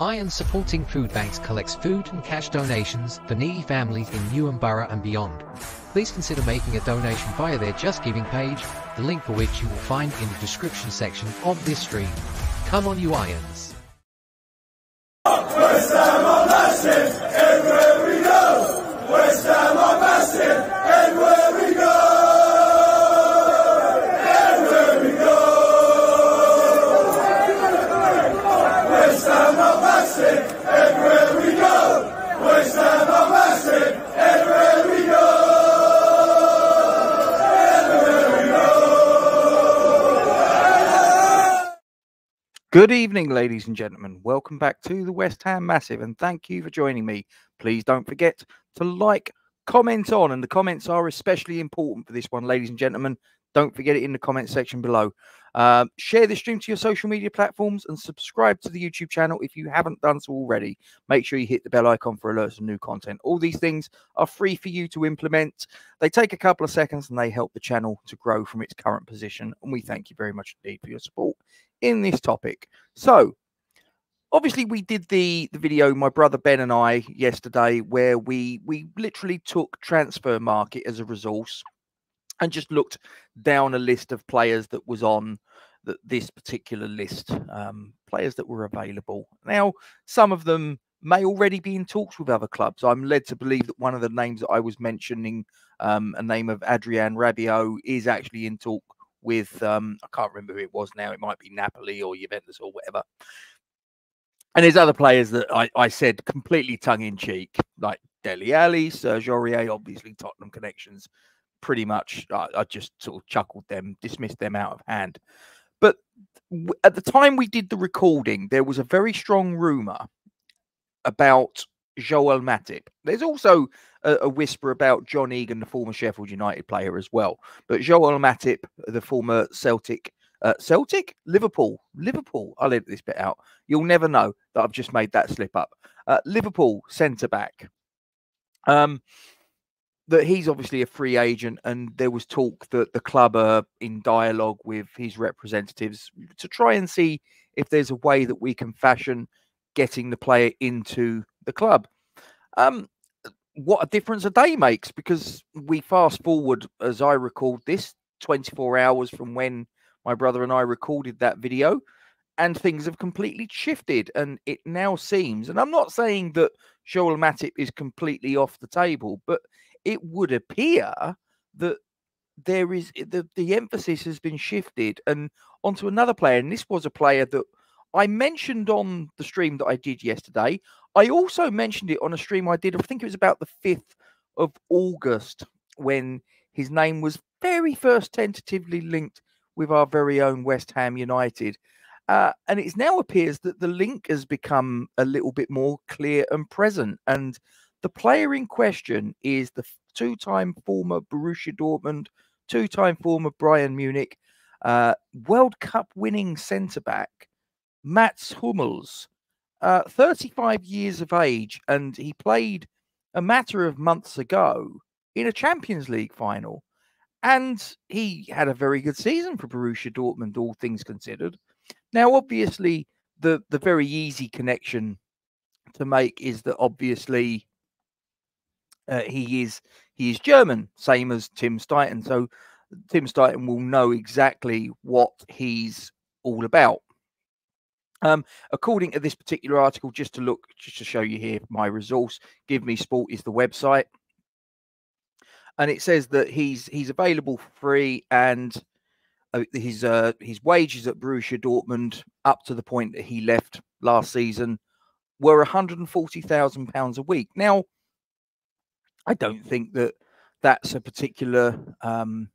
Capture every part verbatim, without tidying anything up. Irons Supporting Food Banks collects food and cash donations for needy families in Newham Borough and beyond. Please consider making a donation via their Just Giving page, the link for which you will find in the description section of this stream. Come on you Irons! West Ham are massive, everywhere we go! West Ham are massive, everywhere we go! Everywhere we go, West Ham are massive. Everywhere we go, everywhere we go. Good evening, ladies and gentlemen. Welcome back to the West Ham Massive, and thank you for joining me. Please don't forget to like, comment on, and the comments are especially important for this one, ladies and gentlemen. Don't forget it in the comment section below. Uh, share this stream to your social media platforms and subscribe to the YouTube channel if you haven't done so already. Make sure you hit the bell icon for alerts and new content. All these things are free for you to implement. They take a couple of seconds and they help the channel to grow from its current position. And we thank you very much indeed for your support in this topic. So, obviously, we did the, the video, my brother Ben and I, yesterday, where we, we literally took transfer market as a resource and just looked down a list of players that was on the, this particular list, um, players that were available. Now, some of them may already be in talks with other clubs. I'm led to believe that one of the names that I was mentioning, um, a name of Adrian Rabiot, is actually in talk with, um, I can't remember who it was now. It might be Napoli or Juventus or whatever. And there's other players that I, I said completely tongue-in-cheek, like Dele Alli, Serge Aurier, obviously Tottenham connections. Pretty much, I, I just sort of chuckled them, dismissed them out of hand. But at the time we did the recording, there was a very strong rumour about Joel Matip. There's also a, a whisper about John Egan, the former Sheffield United player as well. But Joel Matip, the former Celtic, uh, Celtic? Liverpool. Liverpool. I'll edit this bit out. You'll never know that I've just made that slip up. Uh, Liverpool centre-back. Um... That he's obviously a free agent, and there was talk that the club are in dialogue with his representatives to try and see if there's a way that we can fashion getting the player into the club. Um, what a difference a day makes, because we fast forward, as I recalled this, twenty-four hours from when my brother and I recorded that video, and things have completely shifted, and it now seems, and I'm not saying that Joel Matip is completely off the table, but it would appear that there is the, the emphasis has been shifted and onto another player. And this was a player that I mentioned on the stream that I did yesterday. I also mentioned it on a stream I did, I think it was about the fifth of August, when his name was very first tentatively linked with our very own West Ham United. Uh, and it now appears that the link has become a little bit more clear and present. And the player in question is the two-time former Borussia Dortmund, two-time former Bayern Munich, uh, World Cup-winning centre-back, Mats Hummels, uh, thirty-five years of age, and he played a matter of months ago in a Champions League final, and he had a very good season for Borussia Dortmund, all things considered. Now, obviously, the, the very easy connection to make is that, obviously, Uh, he is he is German, same as Tim Steidten. So Tim Steidten will know exactly what he's all about. Um, according to this particular article, just to look, just to show you here, my resource, Give Me Sport is the website, and it says that he's he's available for free, and uh, his uh, his wages at Borussia Dortmund up to the point that he left last season were one hundred and forty thousand pounds a week. Now, I don't think that that's a particular um,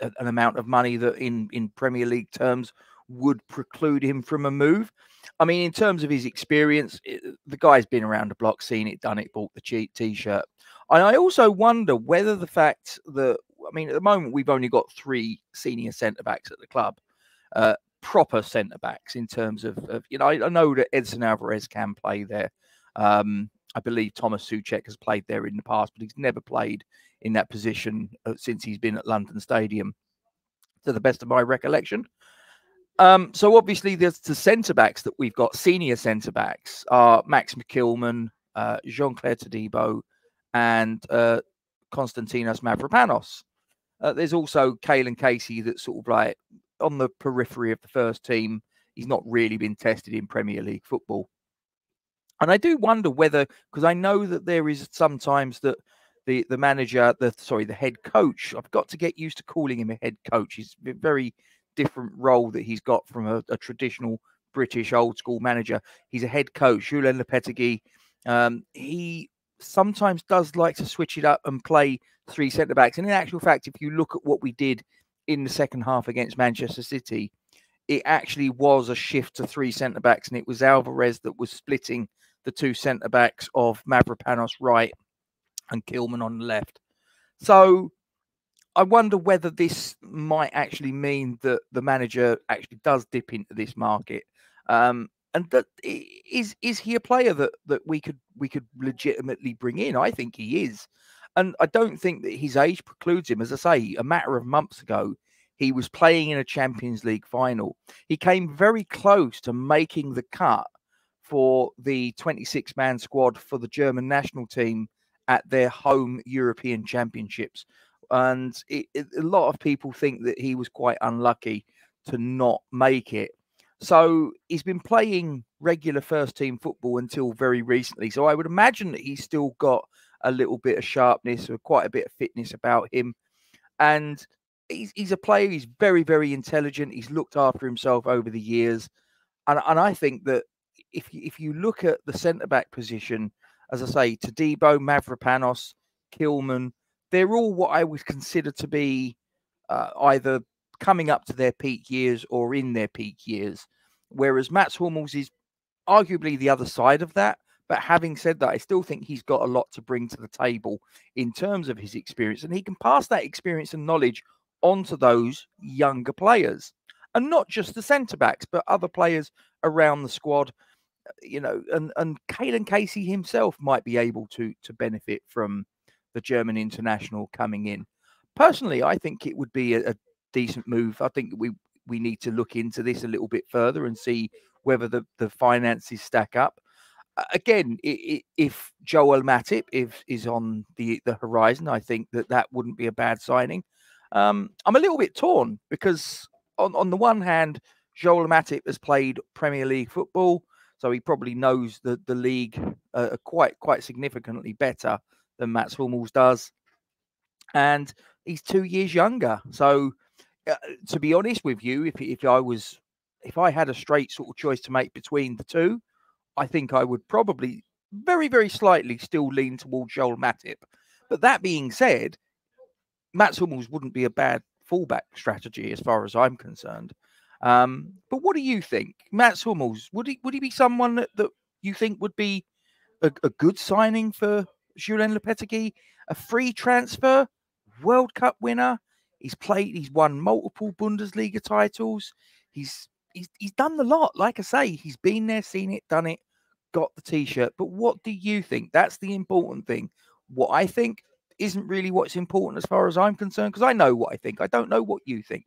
a, an amount of money that in, in Premier League terms would preclude him from a move. I mean, in terms of his experience, it, the guy's been around the block, seen it, done it, bought the cheap T-shirt. And I also wonder whether the fact that, I mean, at the moment, we've only got three senior centre-backs at the club, uh, proper centre-backs in terms of, of you know, I, I know that Edson Alvarez can play there. Um I believe Thomas Suchek has played there in the past, but he's never played in that position since he's been at London Stadium, to the best of my recollection. Um, so obviously there's the centre-backs that we've got, senior centre-backs, are Max McKillman, uh, Jean-Claire Tadibo, and uh, Konstantinos Mavropanos. Uh, there's also Caelan Casey that's sort of like on the periphery of the first team. He's not really been tested in Premier League football. And I do wonder whether, because I know that there is sometimes that the, the manager, the sorry, the head coach, I've got to get used to calling him a head coach. He's a very different role that he's got from a, a traditional British old school manager. He's a head coach, Julien Lepetegui. Um, he sometimes does like to switch it up and play three centre-backs. And in actual fact, if you look at what we did in the second half against Manchester City, it actually was a shift to three centre-backs, and it was Alvarez that was splitting the two centre-backs of Mavropanos right and Kilman on the left. So I wonder whether this might actually mean that the manager actually does dip into this market. Um, and that is, is he a player that, that we could, we could legitimately bring in? I think he is. And I don't think that his age precludes him. As I say, a matter of months ago, he was playing in a Champions League final. He came very close to making the cut for the twenty-six man squad for the German national team at their home European Championships. And it, it, a lot of people think that he was quite unlucky to not make it. So he's been playing regular first-team football until very recently. So I would imagine that he's still got a little bit of sharpness or quite a bit of fitness about him. And he's, he's a player. He's very, very intelligent. He's looked after himself over the years. And, and I think that if, if you look at the centre-back position, as I say, Tadibo, Mavropanos, Kilman, they're all what I would consider to be uh, either coming up to their peak years or in their peak years. Whereas Mats Hummels is arguably the other side of that. But having said that, I still think he's got a lot to bring to the table in terms of his experience. And he can pass that experience and knowledge onto those younger players. And not just the centre-backs, but other players around the squad. You know, and, and Caelan Casey himself might be able to, to benefit from the German international coming in. Personally, I think it would be a, a decent move. I think we, we need to look into this a little bit further and see whether the, the finances stack up. Again, if Joel Matip if, is on the, the horizon, I think that that wouldn't be a bad signing. Um, I'm a little bit torn because on, on the one hand, Joel Matip has played Premier League football, so he probably knows the, the league uh, quite quite significantly better than Mats Hummels does. And he's two years younger. So uh, to be honest with you, if, if I was, if I had a straight sort of choice to make between the two, I think I would probably very, very slightly still lean towards Joel Matip. But that being said, Mats Hummels wouldn't be a bad fallback strategy as far as I'm concerned. Um, but what do you think? Mats Hummels, would he, would he be someone that, that you think would be a, a good signing for Julien Lepetegui? A free transfer, World Cup winner. He's played, he's won multiple Bundesliga titles. He's, he's, he's done the lot. Like I say, he's been there, seen it, done it, got the T-shirt. But what do you think? That's the important thing. What I think isn't really what's important as far as I'm concerned, because I know what I think. I don't know what you think.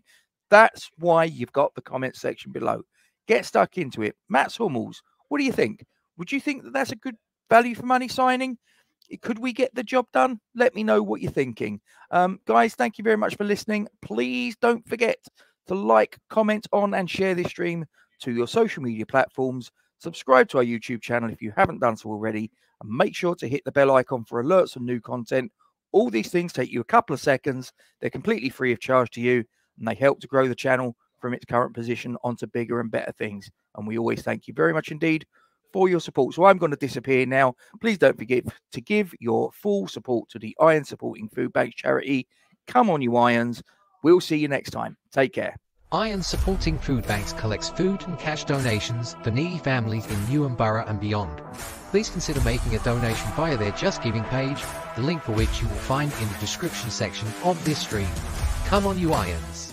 That's why you've got the comment section below. Get stuck into it. Mats Hummels, what do you think? Would you think that that's a good value for money signing? Could we get the job done? Let me know what you're thinking. Um, guys, thank you very much for listening. Please don't forget to like, comment on and share this stream to your social media platforms. Subscribe to our YouTube channel if you haven't done so already. And make sure to hit the bell icon for alerts on new content. All these things take you a couple of seconds. They're completely free of charge to you. And they help to grow the channel from its current position onto bigger and better things. And we always thank you very much indeed for your support. So I'm going to disappear now. Please don't forget to give your full support to the Irons Supporting Food Banks charity. Come on, you Irons. We'll see you next time. Take care. Irons Supporting Food Banks collects food and cash donations for needy families in Newham Borough and beyond. Please consider making a donation via their Just Giving page, the link for which you will find in the description section of this stream. Come on, you Irons.